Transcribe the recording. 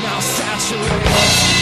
Now saturate.